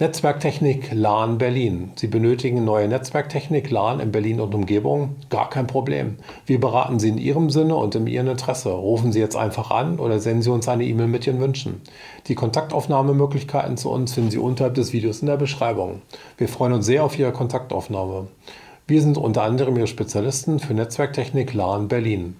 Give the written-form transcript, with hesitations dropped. Netzwerktechnik Lan Berlin. Sie benötigen neue Netzwerktechnik Lan in Berlin und Umgebung? Gar kein Problem. Wir beraten Sie in Ihrem Sinne und in Ihrem Interesse. Rufen Sie jetzt einfach an oder senden Sie uns eine E-Mail mit Ihren Wünschen. Die Kontaktaufnahmemöglichkeiten zu uns finden Sie unterhalb des Videos in der Beschreibung. Wir freuen uns sehr auf Ihre Kontaktaufnahme. Wir sind unter anderem Ihre Spezialisten für Netzwerktechnik Lan Berlin.